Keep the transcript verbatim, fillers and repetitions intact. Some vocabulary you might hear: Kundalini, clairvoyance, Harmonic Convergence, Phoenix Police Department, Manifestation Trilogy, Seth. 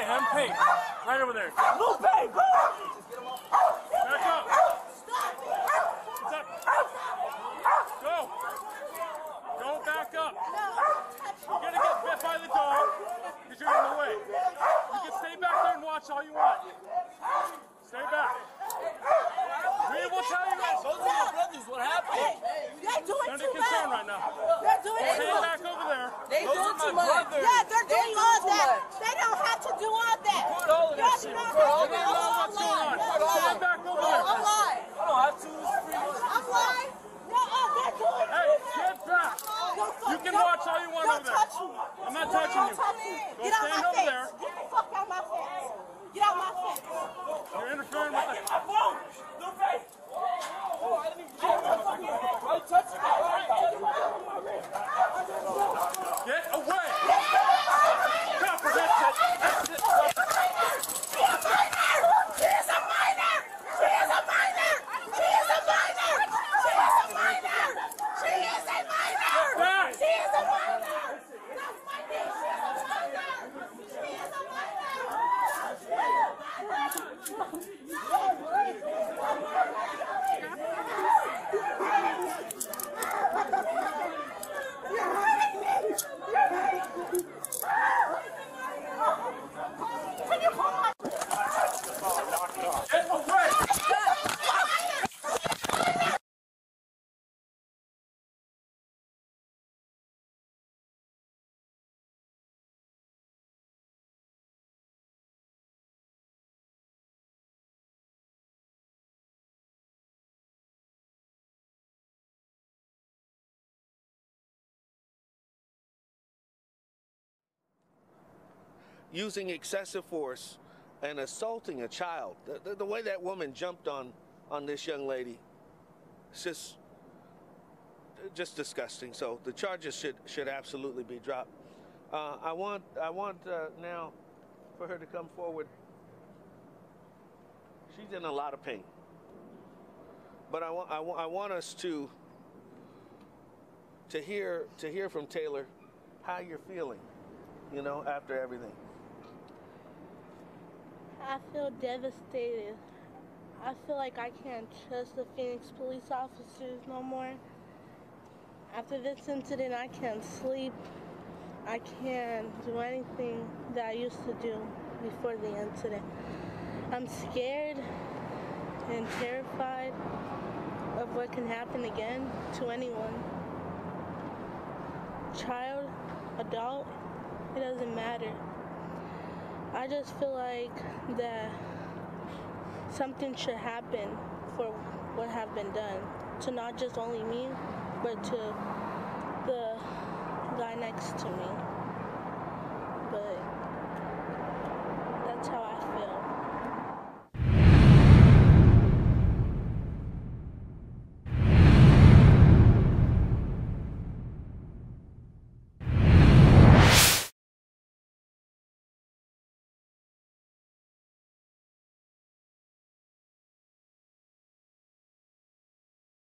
the hem pink. Right over there. Move, babe, move! Back up. Stop. Stop. Go. Go back up. You're going to get bit by the dog because you're in the way. You can stay back there and watch all you want. Stay back. We will tell you guys. Those are your brothers. What happened? They're doing too much right now. They're doing too much. Stay back over there. They're doing too much. Yeah, they're doing all that. They don't have to do all that. Y'all do not have to do all that. Stay back over there. I'm lying. I don't have to. I'm lying. No, they're doing too much. Hey, get back. You can watch all you want over there. I'm not touching you. Go stand over there. Get the fuck out of my face. Get out of my face. You're interfering with the... My phone. Your face. I didn't even get it. Why you touching me? Get away. Come for that shit. That's it. She is a minor. She is a minor. She is a minor. She is a minor. She is a minor. She is a minor. She is a minor. That's my name. She is a minor. She is a minor. Using excessive force and assaulting a child. The, the, the way that woman jumped on, on this young lady, it's just, just disgusting. So the charges should, should absolutely be dropped. Uh, I want, I want uh, now for her to come forward. She's in a lot of pain. But I want, I want, I want us to, to hear, to hear from Taylor how you're feeling, you know, after everything. I feel devastated. I feel like I can't trust the Phoenix police officers no more. After this incident, I can't sleep. I can't do anything that I used to do before the incident. I'm scared and terrified of what can happen again to anyone. Child, adult, it doesn't matter. I just feel like that something should happen for what have been done to not just only me, but to the guy next to me. But